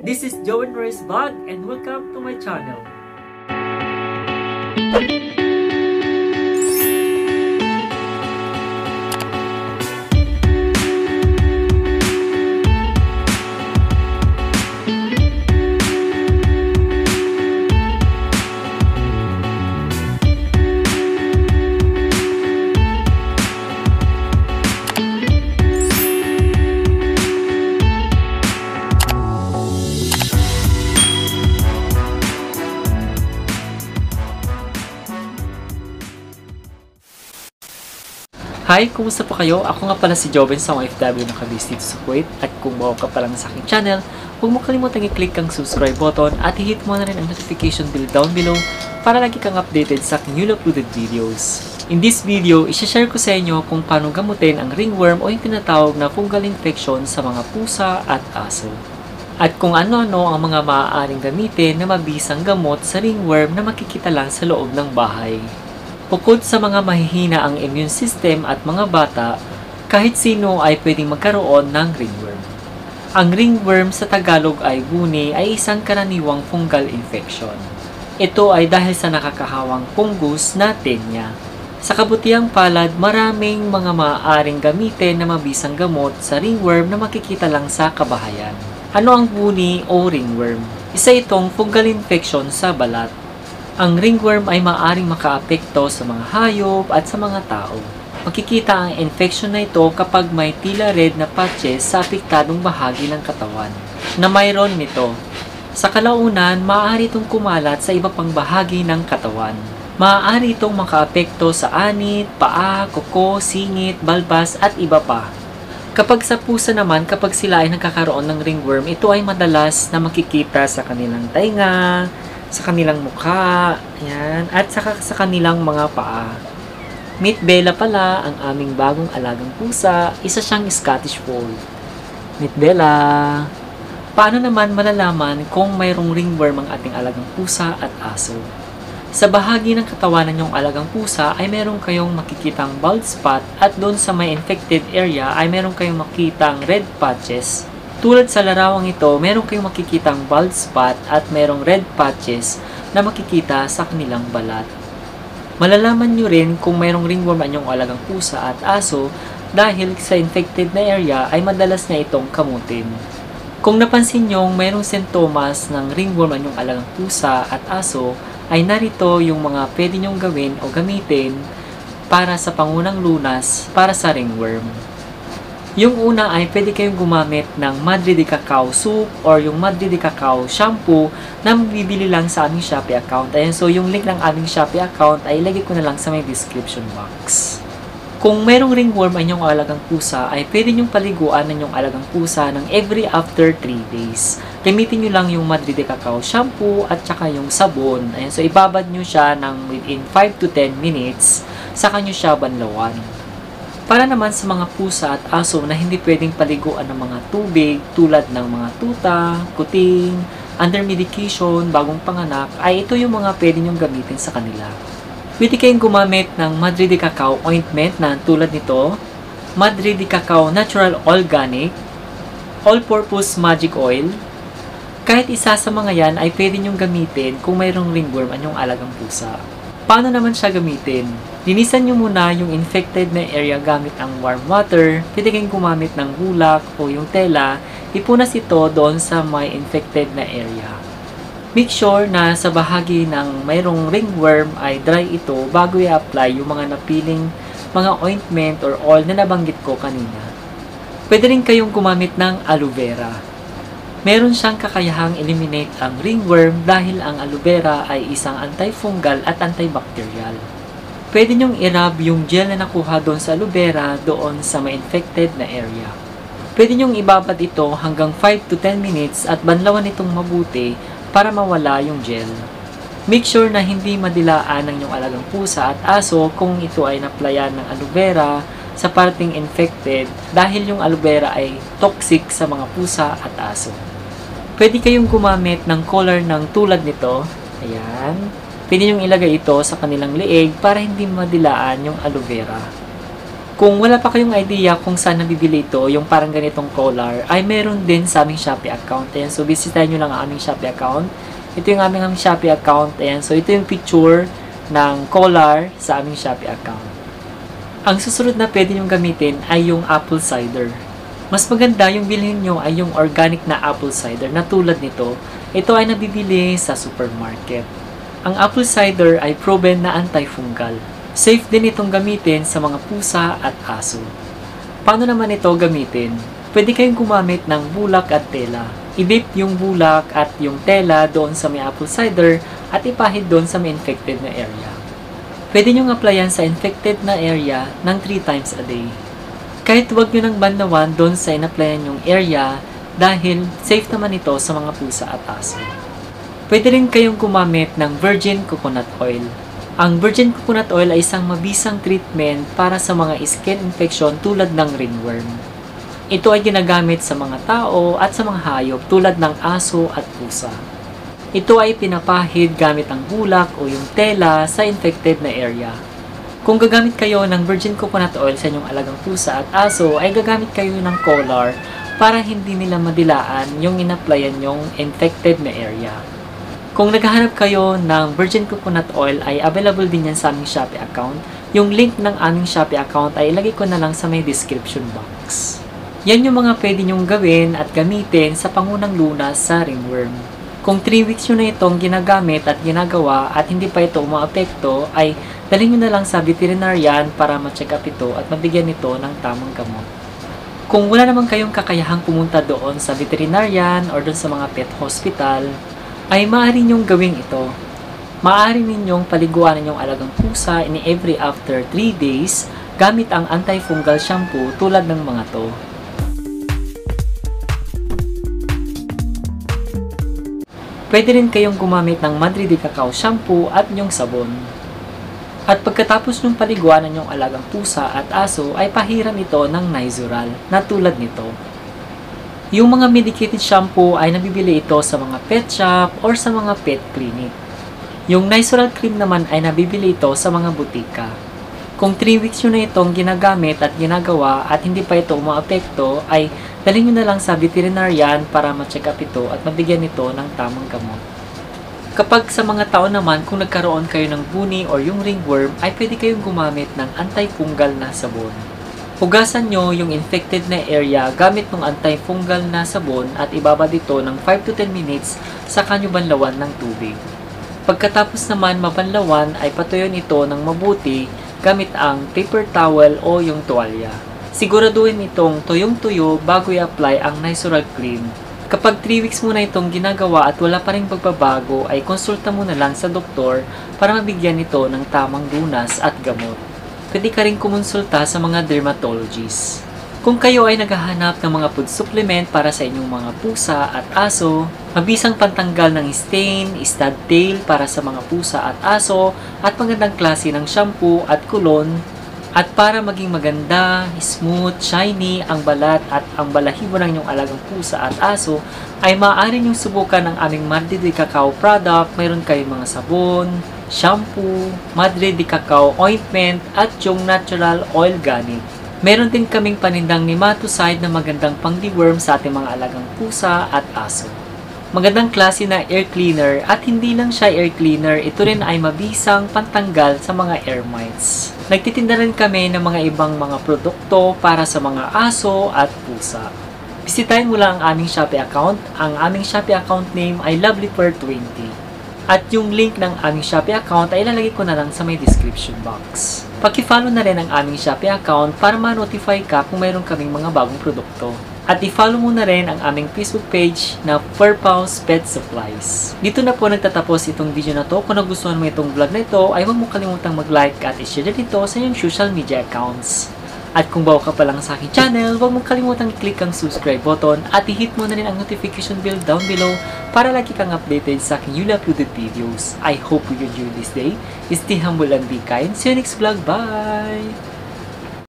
This is Joven Reyes Vlog and welcome to my channel. Hi! Kumusta po kayo? Ako nga pala si Joven sa OFW na kabis dito sa Kuwait. At kung bago ka pa lang sa aking channel, huwag mo kalimutan i-click ang subscribe button at i-hit mo na rin ang notification bell down below para lagi kang updated sa aking newly uploaded videos. In this video, isha-share ko sa inyo kung paano gamutin ang ringworm o yung tinatawag na fungal infection sa mga pusa at aso. At kung ano-ano ang mga maaaring gamitin na mabisang gamot sa ringworm na makikita lang sa loob ng bahay. Bukod sa mga mahihina ang immune system at mga bata, kahit sino ay pwedeng magkaroon ng ringworm. Ang ringworm sa Tagalog ay guni ay isang karaniwang fungal infection. Ito ay dahil sa nakakahawang fungus na tenya. Sa kabutihang palad, maraming mga maaaring gamitin na mabisang gamot sa ringworm na makikita lang sa kabahayan. Ano ang guni o ringworm? Isa itong fungal infection sa balat. Ang ringworm ay maaaring makaapekto sa mga hayop at sa mga tao. Makikita ang infection na ito kapag may tila red na patches sa apektadong bahagi ng katawan na mayroon nito. Sa kalaunan, maaari itong kumalat sa iba pang bahagi ng katawan. Maaari itong makaapekto sa anit, paa, kuko, singit, balbas at iba pa. Kapag sa pusa naman, kapag sila ay nagkakaroon ng ringworm, ito ay madalas na makikita sa kanilang tainga, sa kanilang mukha, ayan, at sa kanilang mga paa. Meet Bella pala, ang aming bagong alagang pusa, isa siyang Scottish fold. Meet Bella! Paano naman malalaman kung mayroong ringworm ang ating alagang pusa at aso? Sa bahagi ng katawan ng iyong alagang pusa ay meron kayong makikitang bald spot at doon sa may infected area ay meron kayong makitang red patches. Tulad sa larawang ito, meron kayong makikitang bald spot at merong red patches na makikita sa kanilang balat. Malalaman nyo rin kung mayroong ringworm ang iyong alagang pusa at aso dahil sa infected na area ay madalas na itong kamutin. Kung napansin nyo mayroong sintomas ng ringworm ang iyong alagang pusa at aso, ay narito yung mga pwede nyong gawin o gamitin para sa pangunang lunas para sa ringworm. Yung una ay pwede kayong gumamit ng Madre de Cacao soup or yung Madre de Cacao shampoo na mabibili lang sa aming Shopee account. Ayan, so yung link ng aming Shopee account ay ilagay ko na lang sa may description box. Kung mayroong ringworm ang inyong alagang pusa, ay pwede nyong paliguan ang inyong alagang pusa ng every after 3 days. Gamitin nyo lang yung Madre de Cacao shampoo at saka yung sabon. Ayan, so ibabad nyo siya ng within 5 to 10 minutes, saka nyo siya banlawan. Para naman sa mga pusa at aso na hindi pwedeng paliguan ng mga tubig tulad ng mga tuta, kuting, under medication, bagong panganak, ay ito yung mga pwede nyong gamitin sa kanila. Pwede kayong gumamit ng Madre de Cacao ointment na tulad nito, Madre de Cacao Natural Organic, All-Purpose Magic Oil. Kahit isa sa mga yan ay pwede nyong gamitin kung mayroong ringworm ang iyong alagang pusa. Paano naman siya gamitin? Linisan nyo muna yung infected na area gamit ang warm water. Pwede kayong gumamit ng bulak o yung tela. Ipunas ito doon sa may infected na area. Make sure na sa bahagi ng mayroong ringworm ay dry ito bago i-apply yung mga napiling mga ointment or oil na nabanggit ko kanina. Pwede rin kayong gumamit ng aloe vera. Meron siyang kakayahang eliminate ang ringworm dahil ang aloe vera ay isang antifungal at antibacterial. Pwede nyong irab yung gel na nakuha doon sa aloe vera doon sa may infected na area. Pwede nyong ibabad ito hanggang 5 to 10 minutes at banlawan itong mabuti para mawala yung gel. Make sure na hindi madilaan ng iyong alagang pusa at aso kung ito ay naplayan ng aloe vera sa parting infected dahil yung aloe vera ay toxic sa mga pusa at aso. Pwede kayong gumamit ng color ng tulad nito. Ayan. Pwede nyong ilagay ito sa kanilang leeg para hindi madilaan yung aloe vera. Kung wala pa kayong idea kung saan nabibili ito, yung parang ganitong collar, ay meron din sa aming Shopee account. Ayan, so visitahin nyo lang ang aming Shopee account. Ito yung aming Shopee account. Ayan, so ito yung picture ng collar sa aming Shopee account. Ang susunod na pwede nyong gamitin ay yung apple cider. Mas maganda yung bilhin nyo ay yung organic na apple cider na tulad nito. Ito ay nabibili sa supermarket. Ang apple cider ay proven na antifungal. Safe din itong gamitin sa mga pusa at aso. Paano naman ito gamitin? Pwede kayong gumamit ng bulak at tela. I-dip yung bulak at yung tela doon sa may apple cider at ipahid doon sa may infected na area. Pwede nyong applyan sa infected na area ng 3 times a day. Kahit huwag nyo ng bandawan doon sa in-applyan yung area dahil safe naman ito sa mga pusa at aso. Pwede rin kayong gumamit ng virgin coconut oil. Ang virgin coconut oil ay isang mabisang treatment para sa mga skin infection tulad ng ringworm. Ito ay ginagamit sa mga tao at sa mga hayop tulad ng aso at pusa. Ito ay pinapahid gamit ang bulak o yung tela sa infected na area. Kung gagamit kayo ng virgin coconut oil sa inyong alagang pusa at aso, ay gagamit kayo ng collar para hindi nila madilaan yung in-applyan yung infected na area. Kung naghahanap kayo ng virgin coconut oil ay available din yan sa aming Shopee account. Yung link ng aming Shopee account ay ilagay ko na lang sa may description box. Yan yung mga pwede nyong gawin at gamitin sa pangunang lunas sa ringworm. Kung 3 weeks nyo na itong ginagamit at ginagawa at hindi pa ito umaapekto ay dalhin nyo na lang sa veterinarian para ma-check up ito at mabigyan ito ng tamang gamot. Kung wala naman kayong kakayahang pumunta doon sa veterinarian or doon sa mga pet hospital, ay maaari ninyong gawin ito. Maaari ninyong paliguan ninyong alagang pusa in every after 3 days gamit ang antifungal shampoo tulad ng mga to. Pwede rin kayong gumamit ng Madre de Cacao shampoo at yung sabon. At pagkatapos nyong paliguan ninyong alagang pusa at aso ay pahiram ito ng Nizoral na tulad nito. Yung mga medicated shampoo ay nabibili ito sa mga pet shop or sa mga pet clinic. Yung Nizoral cream naman ay nabibili ito sa mga butika. Kung 3 weeks nyo na itong ginagamit at ginagawa at hindi pa ito umaapekto, ay dalhin nyo na lang sa veterinarian para ma-check up ito at mabigyan ito ng tamang gamot. Kapag sa mga tao naman, kung nagkaroon kayo ng buni or yung ringworm, ay pwede kayong gumamit ng antifungal na sabon. Hugasan nyo yung infected na area gamit ng antifungal na sabon at ibabad ito ng 5 to 10 minutes sa kanyo banlawan ng tubig. Pagkatapos naman mabanlawan ay patuyon ito ng mabuti gamit ang paper towel o yung tuwalya. Siguraduhin itong tuyong-tuyo bago i-apply ang Nizoral cream. Kapag 3 weeks muna itong ginagawa at wala pa rin pagbabago ay konsulta muna lang sa doktor para mabigyan ito ng tamang lunas at gamot. Pwede ka rin kumonsulta sa mga dermatologist. Kung kayo ay naghahanap ng mga food supplement para sa inyong mga pusa at aso, mabisang pantanggal ng stain, stud tail para sa mga pusa at aso, at magandang klase ng shampoo at kulon, at para maging maganda, smooth, shiny, ang balat at ang balahibo ng inyong alagang pusa at aso, ay maaari niyong subukan ang aming Madre de Cacao product. Mayroon kayong mga sabon, shampoo, Madre de Cacao ointment at yung natural oil ganit. Meron din kaming panindang nematicide na magandang pang-deworm sa ating mga alagang pusa at aso. Magandang klase na air cleaner at hindi lang siya air cleaner, ito rin ay mabisang pantanggal sa mga air mites. Nagtitinda rin kami ng mga ibang mga produkto para sa mga aso at pusa. Bisitahin mo lang ang aming Shopee account. Ang aming Shopee account name ay LOVELYPER20. At yung link ng aming Shopee account ay ilalagay ko na lang sa may description box. Paki-follow na rin ang aming Shopee account para ma-notify ka kung mayroon kaming mga bagong produkto. At i-follow mo na rin ang aming Facebook page na 4 Pounds Pet Supplies. Dito na po nagtatapos itong video na to. Kung nagustuhan mo itong vlog na ito, ay huwag mo kalimutang mag-like at i-share dito sa iyong social media accounts. At kung bago ka pa lang sa aking channel, huwag mong kalimutang i-click ang subscribe button at i-hit mo na rin ang notification bell down below para lagi kang updated sa aking newly uploaded videos. I hope you enjoy this day. Stay humble and be kind. See you next vlog. Bye!